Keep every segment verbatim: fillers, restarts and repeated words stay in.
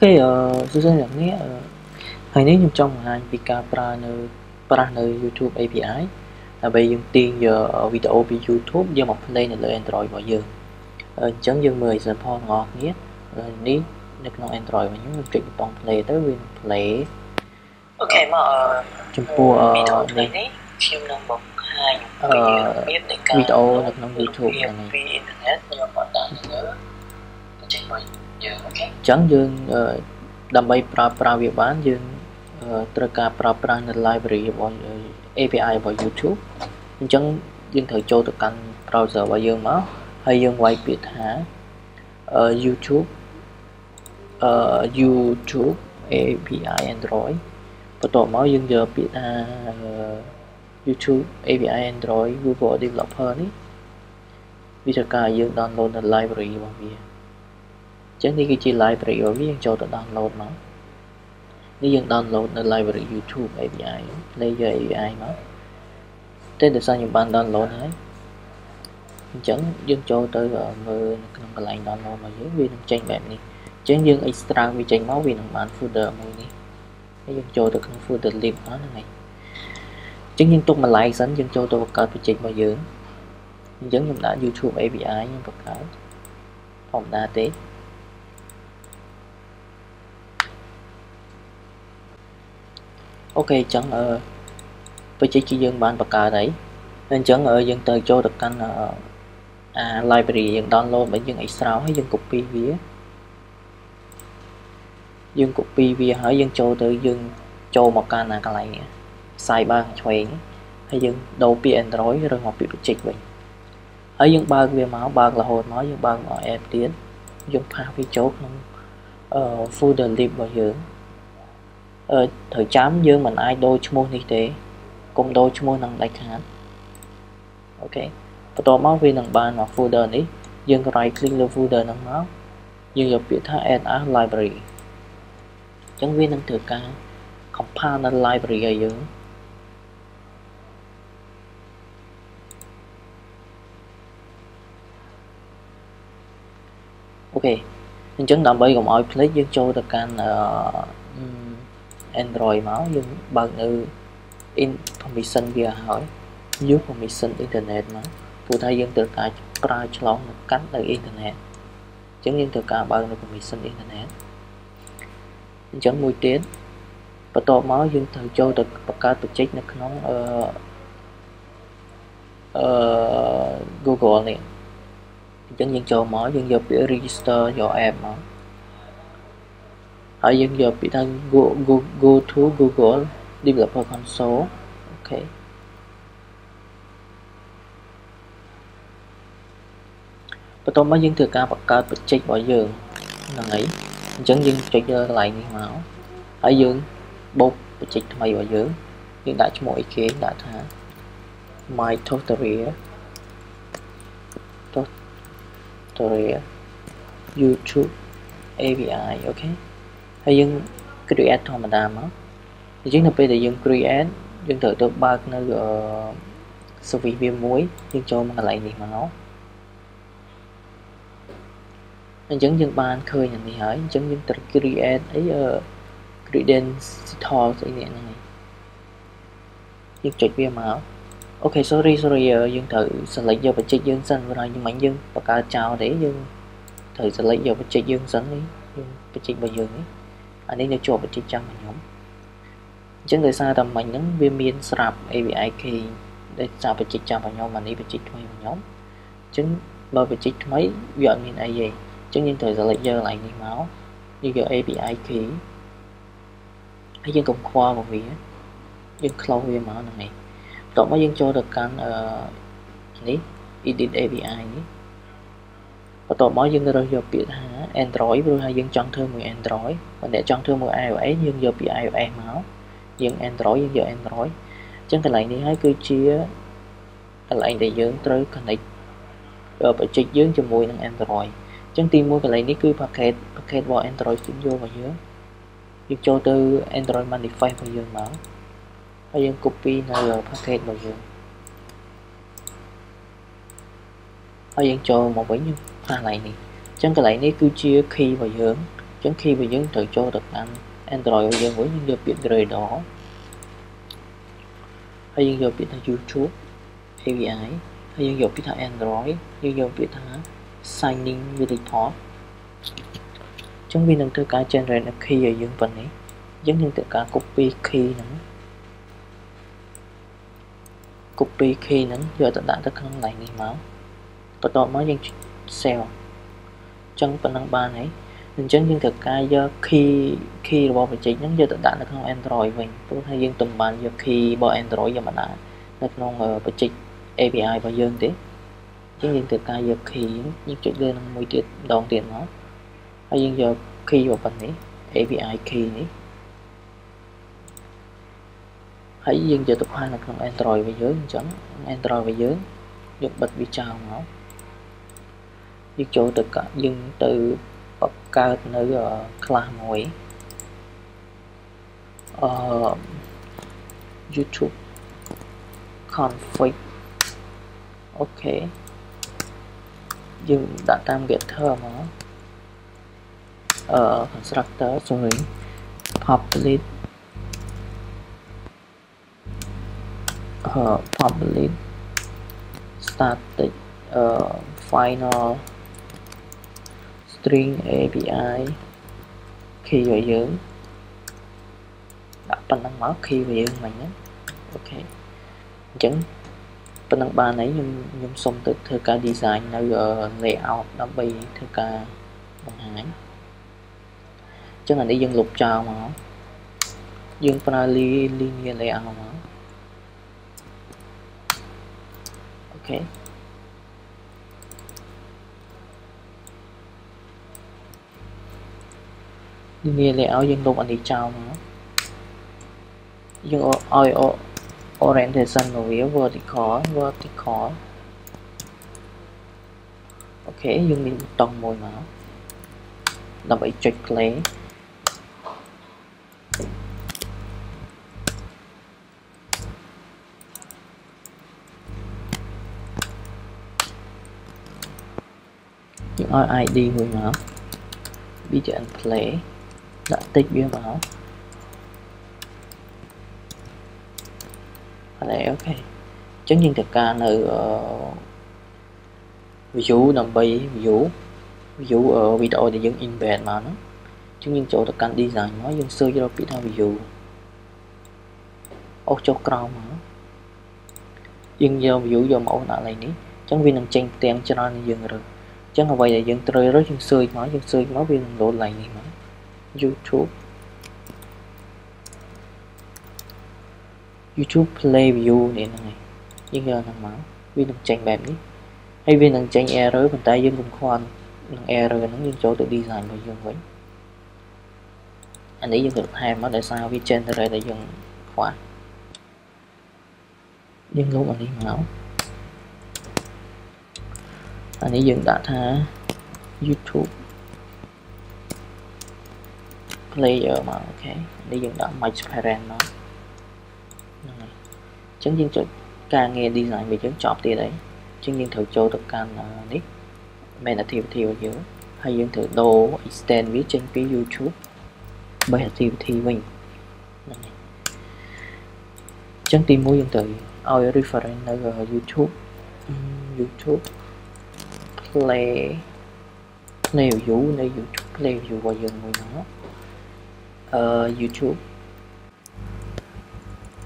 Oke, susah yang ni. Hari ni chúng trong hai video Android YouTube a pê i là bây dùng tiền giờ video bị YouTube do một play là lời Android mọi giờ. Chẳng dừng mười giờ pho ngọt nhé. Ní được non Android và những chuyện toàn play tới win play. Ok mà chúng tôi video này phim năm một hai biết để cả video được non YouTube này. Internet nhưng mà đã nhớ trên mình. Chẳng dừng đam mê pra pra việc bán dừng tất cả pra pra là library của a pê i của YouTube. Chẳng dừng thời cho được căn browser và dừng máu hay dừng quay biệt hả YouTube YouTube a pê i Android. Và tổ máu dừng giờ biệt hả YouTube a pê i Android Google Developer này. Vì tất cả dừng download là library của mình. Chẳng đi cái chi library ở với cho tôi download mà nếu dân download là library YouTube a pê i layer a pê i mà thế được sao nhiều bạn download đấy chẳng dân cho tới ở mưa trong cái lạnh download mà dưới viên tranh đẹp này chẳng dân extra vì tranh máu vì thằng bạn folder mùi này nếu dân cho tôi không folder live hóa này chẳng dân tôi mà lại sẵn dân cho tôi cả cái tranh bao giờ dân chúng đã YouTube a pê i nhưng vật cáo phòng đa tế ok chẳng ở với chỉ dân bạn bậc cả đấy nên chẳng ở dân tới cho được căn à library dân download bởi dân extra hay dân copy vía dân copy vía hỏi dân cho tới dân cho một căn là cái này sai ba chuyện hay dân đầu pi Android rồi học bị bị chích vậy hỏi dân ba về máu ba là hồn máu dân ba ở em tiến dân pha với chốt không folder lib vào hướng Ờ, thời chám dương mình ai đôi chung môn như thế cùng đôi chung môn năng đại khán ok và tôi máu viên năng bàn hoặc folder này dương right click lưu folder năng máu dương dọc biệt thác a library chẳng viên năng thử ca compile năng library ở dương ok nhưng chẳng đảm bây gồm ai play dương cho được can uh, Android máu nhưng bằng như information via hỏi dưới information internet mà phụ thay dân từ cả price long cánh từ internet chứng nhân từ cả bằng information internet chẳng mùi tiến và tổ máu dân thường cho được và các tổ chức nó nóng uh, uh, Google này chẳng nhân cho máu dân dọc để register cho em mà ở dân giờ bị thân go, go, go to Google Developer Console ok và tôi mới dân thừa ca bậc cao bậc check bỏ giường là ấy chẳng dân check lại như máu ở dương bột bậc check thay bỏ giường nhưng đã cho mỗi kế đã thả my tutorial tutorial YouTube a pê i ok hay dân create thôi mà làm á thì chính là bây giờ dân create dân thử tôi ba nó uh, số vị viêm muối dân cho mà lại gì mà nó nên dân dân ban khơi nhận thì hỏi dân dân tự create ấy uh, credence thor sẽ này dân chạy viêm máu ok sorry sorry uh, dân thử sẽ lấy giờ và chạy dân sân rồi nhưng mạnh dân và cả chào để dân thử sẽ lấy giờ và chạy dân sân đi dân chạy bao giờ ấy anh ấy đã cho một chiếc trang mà nhóm chẳng thời xa tầm mình những viên miên sạp a pê i khi để sao phải chiếc trang vào nhau mà đi về chiếc thuê một nhóm chứng bởi về chiếc mấy dọn miền ai gì chứng nhưng thời giờ lại giờ lại đi máu như giờ a pê i khí hay dân cộng khoa một vía dân khâu về máu này tổng mấy dân cho được căn lý edit a pê i ấy và tổ máu dân rồi giờ bị hả Android rồi hay dân chọn thương người Android và để chọn thương người iOS nhưng giờ bị iOS máu dân Android dân giờ Android chẳng cái này đi hãy cứ chia cái này để dưỡng tới connect ở phải trích dưỡng cho mùi năng Android chẳng tìm mua cái này đi cứ packet packet vào Android chuyển vô vào dưỡng dân cho từ Android Manifest vào dưỡng máu hay dân copy nờ packet vào dưỡng hay dân cho một bấy nhiêu này này chẳng cái này nếu cứ chia khi vào dưỡng Trước khi bị dính thử cho được ăn Android bây giờ với những điều kiện đời đó hay những điều kiện là YouTube a pê i hay những điều kiện là Android, những điều kiện là signing with the top. Chúng mình đang tự cá generate key ở dương phần này, giống như tự cá copy key nữa. Copy key nữa giờ tự đã tự khăn lại nghi máu. Tự đó mới dân sell. Trong phần năng ba này mình chứng nhưng thực ra do khi khi bỏ phải chính những giờ tự đã được không Android mình tôi thấy riêng từng bàn do khi bỏ Android giờ mà đã đặt non ở phải chính a pê i và dương thế chứ nhưng thực ra giờ khi những chuyện đơn mùi tiền đòn tiền nó hay riêng giờ khi vào phần này a pê i khi này hãy riêng giờ tập hai là không Android và dưới chấm Android và dưới được bật vì chào nó như chỗ tất cả dừng từ bậc cao ở class mới uh, YouTube config ok dừng đã tam get term nó ở uh, constructor sorry public uh, public static uh, final string a pê i khi vào dưỡng đặt phần năng máu khi vào dưỡng mình nhé. Ok chẳng phần năng ba nấy nhưng nhưng xong từ thưa ca design ở layout đã bị thưa ca bằng hãng chắc là để dân lục trào mà dân phần linear layout mà ok nghe lẹo dân lục anh đi chào mà dân oi oi orientation của vía vertical vertical ok dân đi tông môi mà là bảy check lấy dân oi id môi mà bây giờ anh play đã tích bia vào này ok chứng nhận thực ca nữ ví dụ nằm bay ví dụ ví dụ ở video để dựng embed mà nó chứng nhận chỗ thực can design nó dùng sơ cho biết ví dụ ốc cho crown mà nhưng giờ ví dụ giờ mẫu đã này ní chẳng vì nằm tranh tem cho nó dừng rồi chẳng là vậy để dựng trời rất dừng sơi nó dừng sơi nó vì đồ này mà YouTube YouTube Play View này này nhưng giờ thằng máu viên tranh đẹp đi hay viên thằng tranh error bàn tay dân vùng khoan thằng error nó như chỗ tự design và dương vậy anh ấy dân được hai mà tại sao vì trên đây tại dân khóa nhưng lúc anh ấy máu anh ấy dân đã tha YouTube layer mà ok để dùng đã match parent nó chứng viên cho ca nghe đi lại bị chứng chọn thì đấy chứng viên thử cho được can nick mẹ là thiểu thiểu dưới hay dùng thử đồ extend với trên cái YouTube bởi là thiểu thì mình chứng tìm mua dùng từ audio reference ở YouTube YouTube play play view này YouTube play view và dùng người nó Uh, YouTube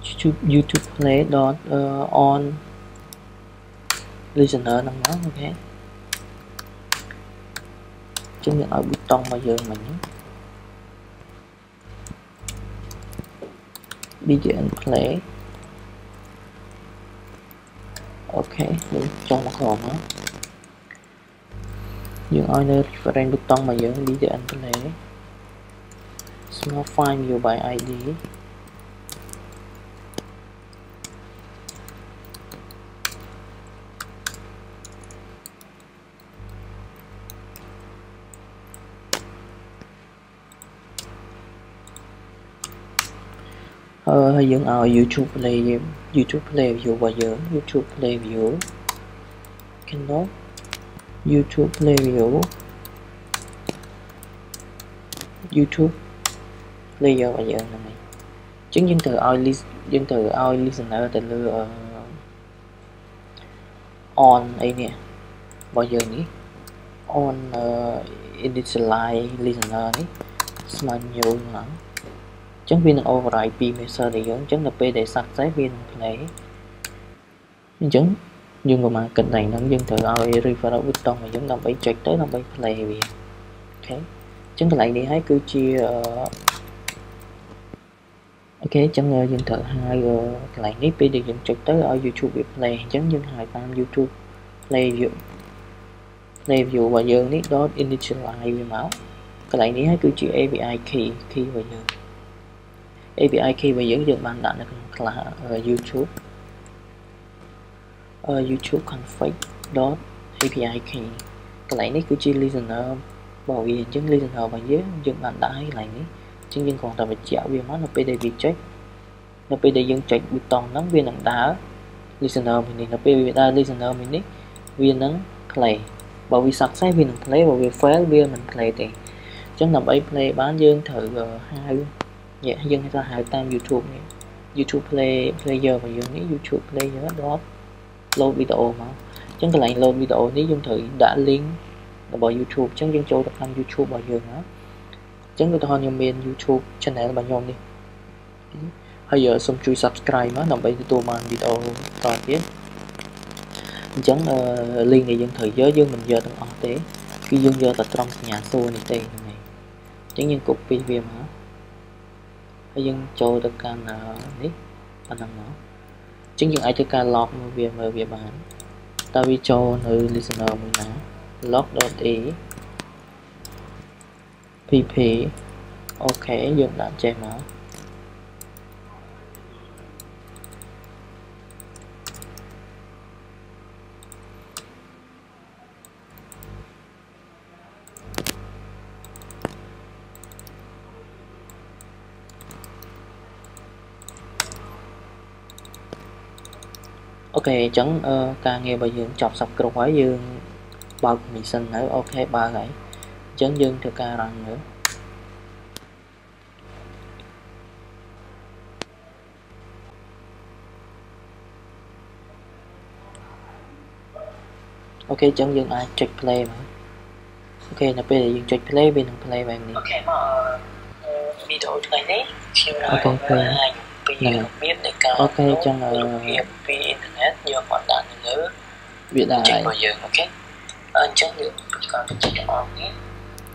YouTube YouTube Play dot uh, on listener nằm đó ok chứng nhận ở button mà giờ mình begin play ok mình trong một hồn đó nhưng ở nơi reference button mà giờ begin play nó find you by i đê ờ hay dựng ở YouTube Play YouTube Play View và dựng YouTube Play View can not YouTube Play View YouTube. Lý do bây giờ là này. Chứng danh từ I danh từ I listener từ lư uh, on ấy nè. Bao giờ nhỉ? On uh, initialize listener này. Smart nhiều lắm. Chứng viên override I P message để dẫn chứng là P để sạc trái viên này. Chứng nhưng mà kịch này nó dân từ I referral button mà giống làm bảy chạy tới làm bảy play vậy. Ok. Chúng ta lại đi hái cứ chia uh, ok chẳng dân thử hai uh, lại nít đi được dựng trực tới ở YouTube Play chấm dân hai tam YouTube Play view Play view và dân nít đó initialize máu cái lại ní hái cứ chia a pê i key key và dân a pê i key và dân dân bạn đã được là uh, YouTube uh, YouTube config dot a pê i key cái lại nít cứ chia listener bảo vệ chứng listener và dưới dân bạn đã hay lại ní chứng viên còn tạm biệt chéo viên nó là pê đê bê check là pê đê dân check button nắng viên nắng đá listener mình là pê đê bê đá listener mình nick viên nắng play bảo vì sạc sai viên nắng play bảo vì fail viên mình play thì chẳng nằm ấy play bán dương thử hai dạ dân ra hai tam YouTube này. YouTube play player và dương nghĩ YouTube player đó load video mà chẳng cái lại load video nếu dân thử đã link là bỏ YouTube chẳng dân châu đặt làm YouTube bỏ dương đó chẳng người ta hoàn nhầm bên YouTube channel là bạn nhom đi. Hay giờ xong chui subscribe mà nằm bây tụi mình video toàn biết. Chẳng uh, link này dân thời giới dân mình giờ tầm ở tế khi dân giờ tập trong nhà xô này tê này. Chẳng dân cục pê vê mà. Hay dân cho tất cả là đấy bạn nằm nó. Chẳng dân ai tất cả log mà về mà về bạn. Ta vi cho nơi listener mình là log dot e pê pê ok dùng đã che mở ok chẳng uh, ca nghe bài dương chọc sọc cực quá dương bao mình xin nữa ok ba gãy chấn dương theo ca rằng nữa ok chấn dương ai check play mà ok là bây giờ dương check play bên thằng play bạn đi ok mà video này đấy khi nào ok này biết được cả ok chăng là internet nhiều hoạt động nữa biết là ai ok anh chấn dương còn check on nhé.